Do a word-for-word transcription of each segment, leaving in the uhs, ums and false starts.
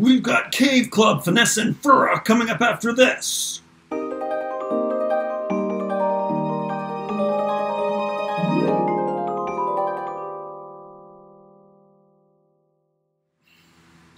We've got Cave Club, Fernessa, and Furrah coming up after this.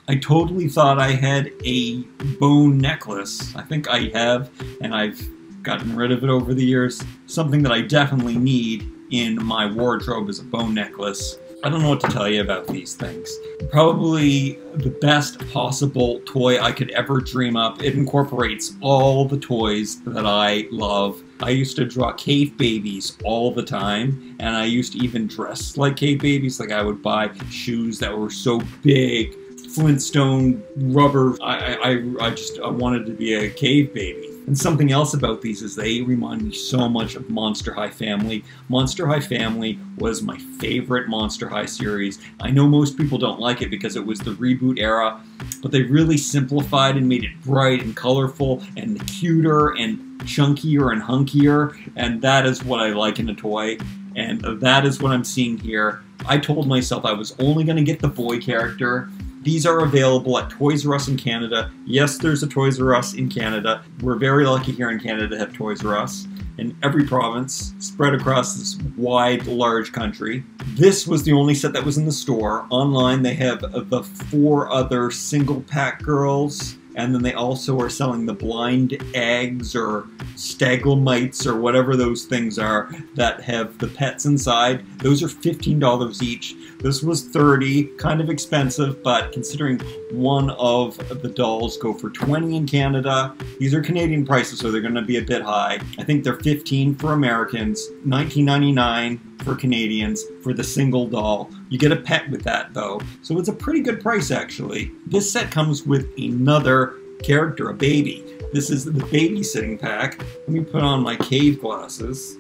I totally thought I had a bone necklace. I think I have, and I've gotten rid of it over the years. Something that I definitely need in my wardrobe is a bone necklace. I don't know what to tell you about these things. Probably the best possible toy I could ever dream up. It incorporates all the toys that I love. I used to draw cave babies all the time, and I used to even dress like cave babies. Like, I would buy shoes that were so big, Flintstone rubber. I, I, I just I wanted to be a cave baby. And something else about these is they remind me so much of Monster High Family. Monster High Family was my favorite Monster High series. I know most people don't like it because it was the reboot era, but they really simplified and made it bright and colorful and cuter and chunkier and hunkier, and that is what I like in a toy, and that is what I'm seeing here. I told myself I was only going to get the boy character. These are available at Toys R Us in Canada. Yes, there's a Toys R Us in Canada. We're very lucky here in Canada to have Toys R Us in every province, spread across this wide, large country. This was the only set that was in the store. Online, they have the four other single-pack girls, and then they also are selling the blind eggs or staglamites or whatever those things are that have the pets inside. Those are fifteen dollars each. This was thirty dollars, kind of expensive, but considering one of the dolls go for twenty dollars in Canada, these are Canadian prices, so they're gonna be a bit high. I think they're fifteen dollars for Americans, nineteen ninety-nine for Canadians for the single doll. You get a pet with that though, so it's a pretty good price actually. This set comes with another character, a baby. This is the babysitting pack. Let me put on my cave glasses.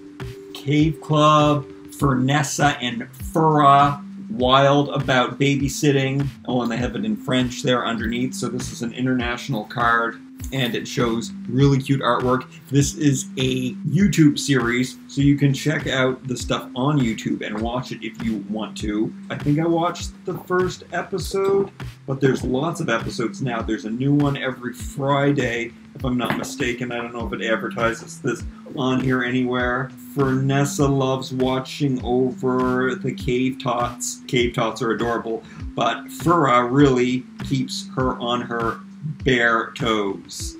Cave Club, Fernessa, and Furrah. Wild about babysitting. Oh, and they have it in French there underneath, so this is an international card. And it shows really cute artwork. This is a YouTube series, so you can check out the stuff on YouTube and watch it if you want to. I think I watched the first episode, but there's lots of episodes now. There's a new one every Friday, if I'm not mistaken. I don't know if it advertises this on here anywhere. Fernessa loves watching over the Cave Tots. Cave Tots are adorable, but Furrah really keeps her on her bare toes.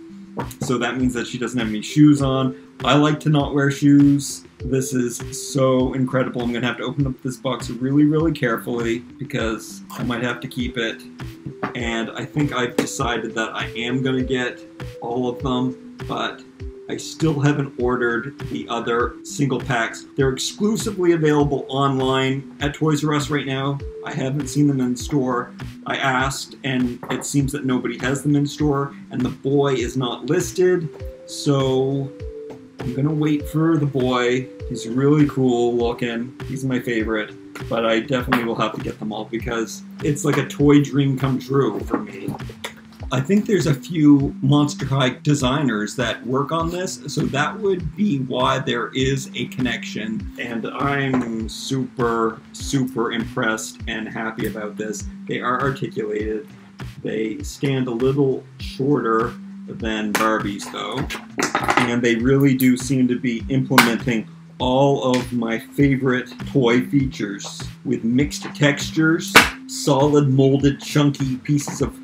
So that means that she doesn't have any shoes on. I like to not wear shoes. This is so incredible. I'm gonna have to open up this box really, really carefully because I might have to keep it. And I think I've decided that I am gonna get all of them, but I still haven't ordered the other single packs. They're exclusively available online at Toys R Us right now. I haven't seen them in store. I asked, and it seems that nobody has them in store, and the boy is not listed, so I'm gonna wait for the boy. He's really cool looking. He's my favorite, but I definitely will have to get them all because it's like a toy dream come true for me. I think there's a few Monster High designers that work on this, so that would be why there is a connection. And I'm super, super impressed and happy about this. They are articulated. They stand a little shorter than Barbie's though. And they really do seem to be implementing all of my favorite toy features with mixed textures, solid molded chunky pieces of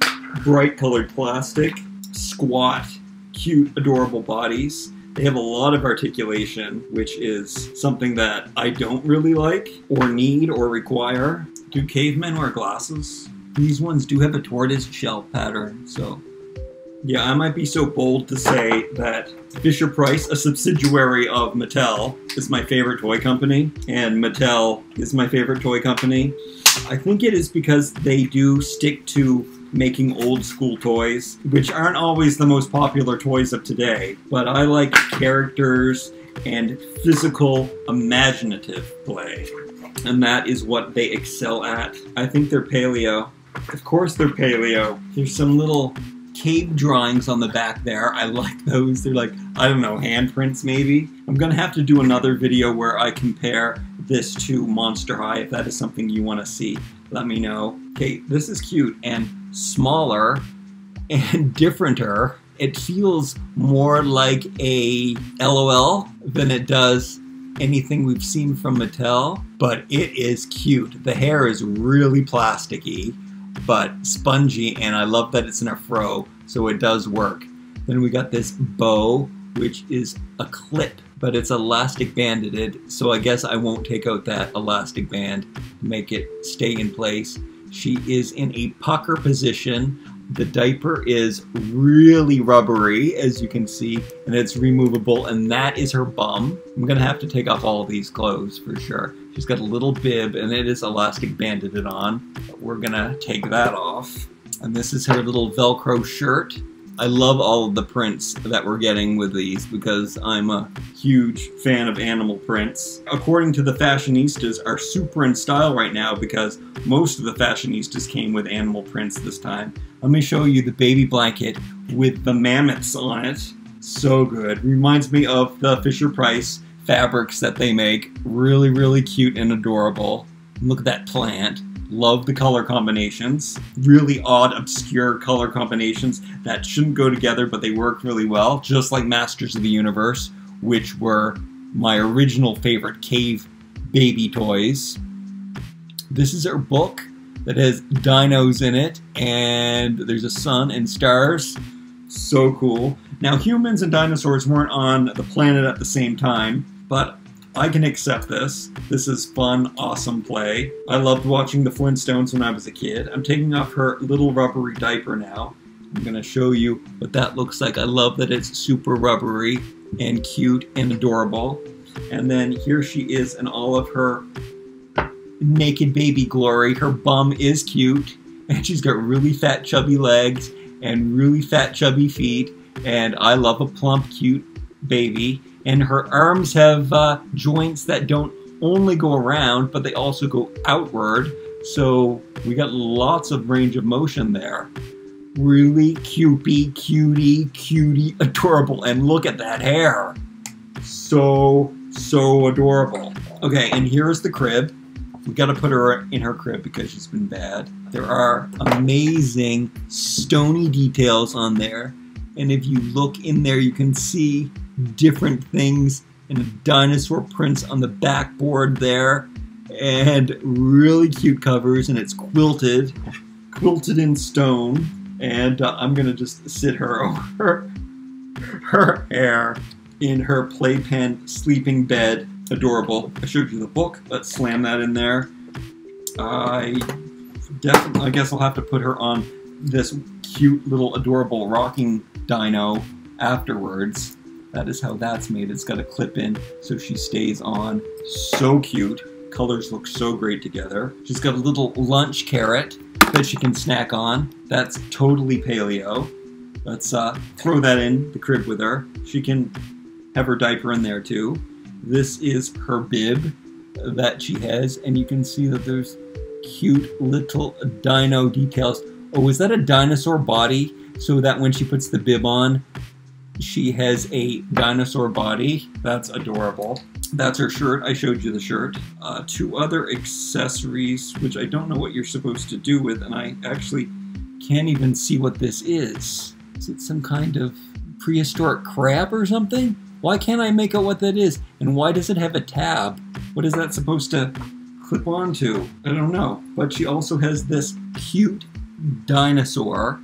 bright colored plastic, squat, cute, adorable bodies. They have a lot of articulation, which is something that I don't really like or need or require. Do cavemen wear glasses? These ones do have a tortoise shell pattern, so yeah, I might be so bold to say that Fisher-Price, a subsidiary of Mattel, is my favorite toy company, and Mattel is my favorite toy company. I think it is because they do stick to making old school toys, which aren't always the most popular toys of today, but I like characters and physical, imaginative play, and that is what they excel at. I think they're paleo. Of course they're paleo. There's some little cave drawings on the back there. I like those. They're like, I don't know, handprints maybe? I'm gonna have to do another video where I compare this to Monster High. If that is something you want to see, let me know. Okay, this is cute and smaller and differenter. It feels more like a LOL than it does anything we've seen from Mattel, but it is cute. The hair is really plasticky, but spongy, and I love that it's in a fro, so it does work. Then we got this bow, which is a clip, but it's elastic banded, so I guess I won't take out that elastic band to make it stay in place. She is in a pucker position. The diaper is really rubbery, as you can see, and it's removable, and that is her bum. I'm gonna have to take off all of these clothes for sure. She's got a little bib, and it is elastic banded it on. We're gonna take that off. And this is her little Velcro shirt. I love all of the prints that we're getting with these because I'm a huge fan of animal prints. According to the Fashionistas, are super in style right now because most of the Fashionistas came with animal prints this time. Let me show you the baby blanket with the mammoths on it. So good. Reminds me of the Fisher-Price fabrics that they make. Really, really cute and adorable. Look at that plant. Love the color combinations. Really odd, obscure color combinations that shouldn't go together, but they work really well. Just like Masters of the Universe, which were my original favorite Cave baby toys. This is her book that has dinos in it, and there's a sun and stars. So cool. Now, humans and dinosaurs weren't on the planet at the same time, but I can accept this. This is fun, awesome play. I loved watching the Flintstones when I was a kid. I'm taking off her little rubbery diaper now. I'm gonna show you what that looks like. I love that it's super rubbery and cute and adorable. And then here she is in all of her naked baby glory. Her bum is cute, and she's got really fat chubby legs and really fat chubby feet. And I love a plump, cute baby. And her arms have uh, joints that don't only go around, but they also go outward. So we got lots of range of motion there. Really cutey, cutie, cutie, adorable. And look at that hair. So, so adorable. Okay, and here's the crib. We gotta put her in her crib because she's been bad. There are amazing stony details on there. And if you look in there, you can see different things and the dinosaur prints on the backboard there, and really cute covers, and it's quilted, quilted in stone. And uh, I'm gonna just sit her over her hair in her playpen sleeping bed. Adorable. I showed you the book. Let's slam that in there. I definitely, I guess I'll have to put her on this cute little adorable rocking dino afterwards. That is how that's made. It's got a clip in, so she stays on. So cute. Colors look so great together. She's got a little lunch carrot that she can snack on. That's totally paleo. Let's uh, throw that in the crib with her. She can have her diaper in there too. This is her bib that she has, and you can see that there's cute little dino details. Oh, is that a dinosaur body? So that when she puts the bib on, she has a dinosaur body. That's adorable. That's her shirt. I showed you the shirt. Uh, two other accessories, which I don't know what you're supposed to do with, and I actually can't even see what this is. Is it some kind of prehistoric crab or something? Why can't I make out what that is? And why does it have a tab? What is that supposed to clip onto? I don't know. But she also has this cute dinosaur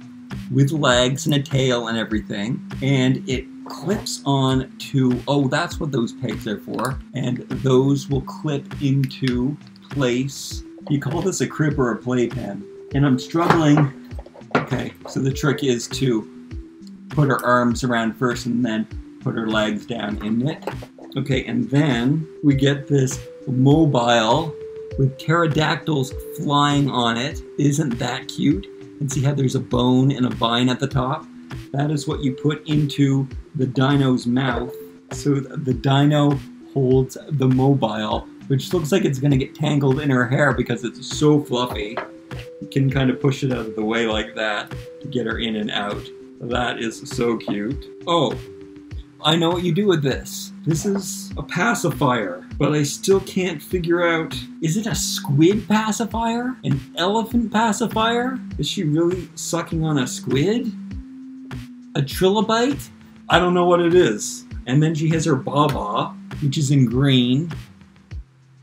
with legs and a tail and everything, and it clips on to, oh, that's what those pegs are for, and those will clip into place. You call this a crib or a playpen, and I'm struggling. Okay, so the trick is to put her arms around first and then put her legs down in it. Okay, and then we get this mobile with pterodactyls flying on it. Isn't that cute? And see how there's a bone and a vine at the top? That is what you put into the dino's mouth. So the dino holds the mobile, which looks like it's gonna get tangled in her hair because it's so fluffy. You can kind of push it out of the way like that to get her in and out. That is so cute. Oh, I know what you do with this. This is a pacifier, but I still can't figure out, is it a squid pacifier? An elephant pacifier? Is she really sucking on a squid? a trilobite? I don't know what it is. And then she has her baba, which is in green.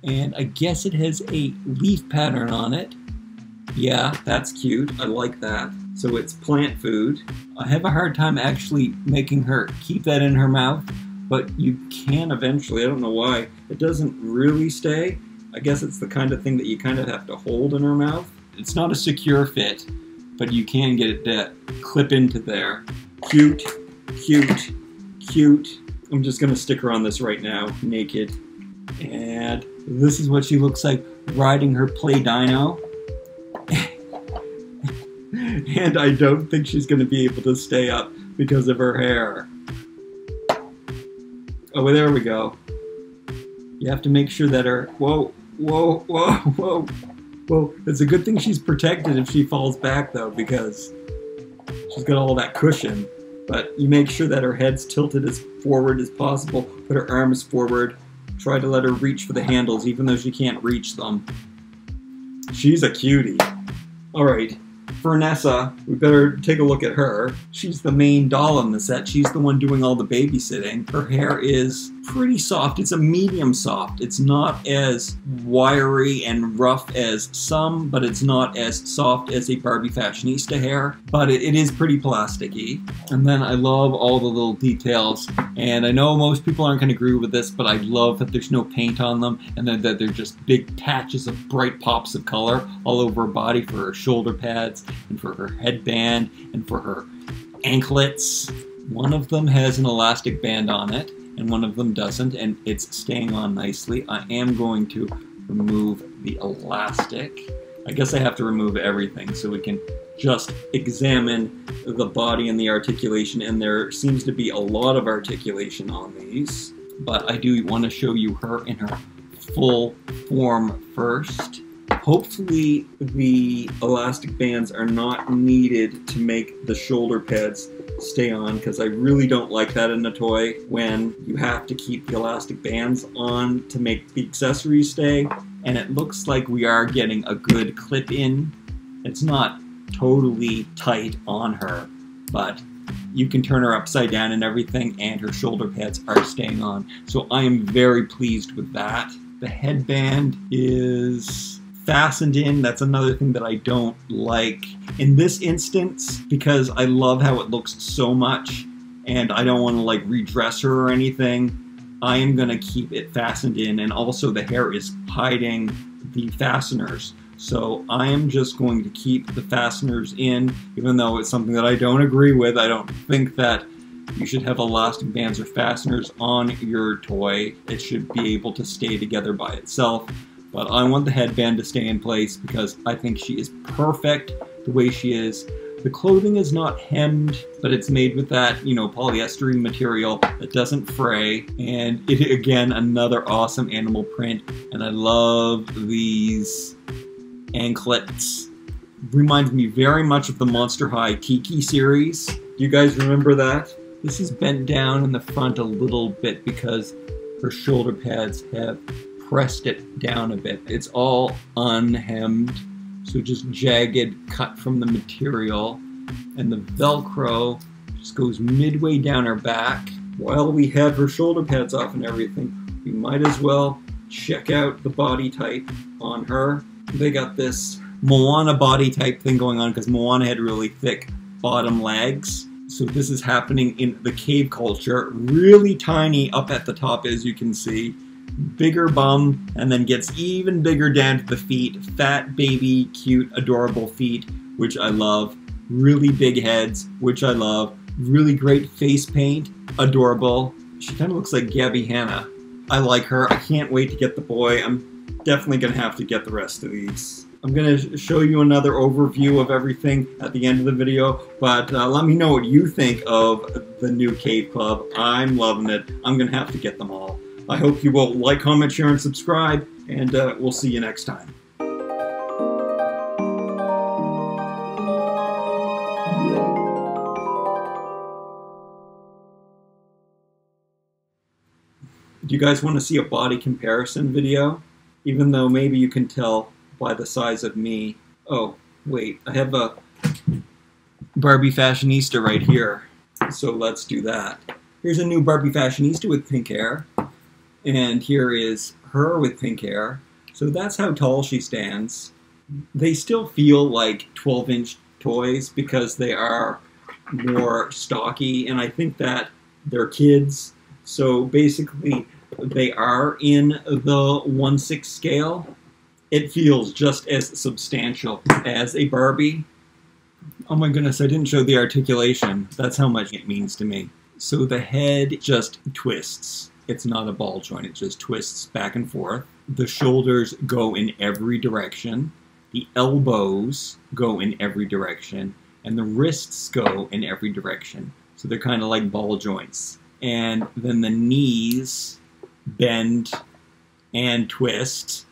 And I guess it has a leaf pattern on it. Yeah, that's cute. I like that. So it's plant food. I have a hard time actually making her keep that in her mouth, but you can eventually. I don't know why. It doesn't really stay. I guess it's the kind of thing that you kind of have to hold in her mouth. It's not a secure fit, but you can get it to clip into there. Cute, cute, cute. I'm just gonna stick her on this right now, naked. And this is what she looks like riding her play dino. And I don't think she's going to be able to stay up because of her hair. Oh, well, there we go. You have to make sure that her... Whoa, whoa, whoa, whoa. Whoa. It's a good thing she's protected if she falls back, though, because she's got all that cushion. But you make sure that her head's tilted as forward as possible. Put her arms forward. Try to let her reach for the handles, even though she can't reach them. She's a cutie. All right. Fernessa, we better take a look at her. She's the main doll in the set. She's the one doing all the babysitting. Her hair is pretty soft. It's a medium soft. It's not as wiry and rough as some, but it's not as soft as a Barbie Fashionista hair. But it, it is pretty plasticky. And then I love all the little details. And I know most people aren't going to agree with this, but I love that there's no paint on them and that they're just big patches of bright pops of color all over her body for her shoulder pads, and for her headband, and for her anklets. One of them has an elastic band on it, and one of them doesn't, and it's staying on nicely. I am going to remove the elastic. I guess I have to remove everything so we can just examine the body and the articulation, and there seems to be a lot of articulation on these, but I do want to show you her in her full form first. Hopefully the elastic bands are not needed to make the shoulder pads stay on, because I really don't like that in a toy when you have to keep the elastic bands on to make the accessories stay. And it looks like we are getting a good clip in. It's not totally tight on her, but you can turn her upside down and everything, and her shoulder pads are staying on. So I am very pleased with that. The headband is fastened in. That's another thing that I don't like in this instance, because I love how it looks so much and I don't want to like redress her or anything. I am going to keep it fastened in, and also the hair is hiding the fasteners. So I am just going to keep the fasteners in, even though it's something that I don't agree with. I don't think that you should have elastic bands or fasteners on your toy. It should be able to stay together by itself. But I want the headband to stay in place because I think she is perfect the way she is. The clothing is not hemmed, but it's made with that, you know, polyester material that doesn't fray. And it, again, another awesome animal print. And I love these anklets. Reminds me very much of the Monster High Tiki series. Do you guys remember that? This is bent down in the front a little bit because her shoulder pads have pressed it down a bit. It's all unhemmed, so just jagged cut from the material. And the Velcro just goes midway down her back. While we have her shoulder pads off and everything, we might as well check out the body type on her. They got this Moana body type thing going on because Moana had really thick bottom legs. So this is happening in the cave culture. Really tiny up at the top, as you can see. Bigger bum, and then gets even bigger down to the feet. Fat baby, cute, adorable feet, which I love. Really big heads, which I love. Really great face paint, adorable. She kind of looks like Gabby Hanna. I like her. I can't wait to get the boy. I'm definitely going to have to get the rest of these. I'm going to show you another overview of everything at the end of the video, but uh, let me know what you think of the new Cave Club. I'm loving it. I'm going to have to get them all. I hope you will like, comment, share, and subscribe, and uh, we'll see you next time. Do you guys want to see a body comparison video? Even though maybe you can tell by the size of me. Oh, wait, I have a Barbie Fashionista right here. so let's do that. Here's a new Barbie Fashionista with pink hair, and here is her with pink hair. So that's how tall she stands. They still feel like twelve inch toys because they are more stocky, and I think that they're kids. So basically, they are in the one sixth scale. It feels just as substantial as a Barbie. Oh my goodness, I didn't show the articulation. That's how much it means to me. So the head just twists. It's not a ball joint, it just twists back and forth. The shoulders go in every direction. The elbows go in every direction. And the wrists go in every direction. So they're kind of like ball joints. And then the knees bend and twist.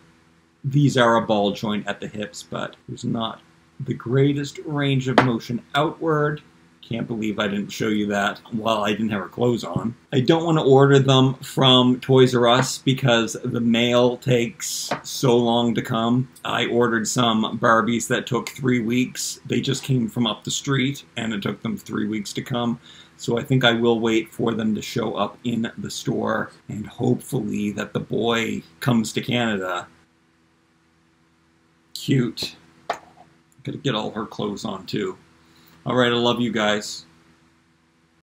These are a ball joint at the hips, but there's not the greatest range of motion outward. Can't believe I didn't show you that while I didn't have her clothes on. I don't want to order them from Toys R Us because the mail takes so long to come. I ordered some Barbies that took three weeks. They just came from up the street and it took them three weeks to come. So I think I will wait for them to show up in the store and hopefully that the boy comes to Canada. Cute. Gotta get all her clothes on too. All right, I love you guys.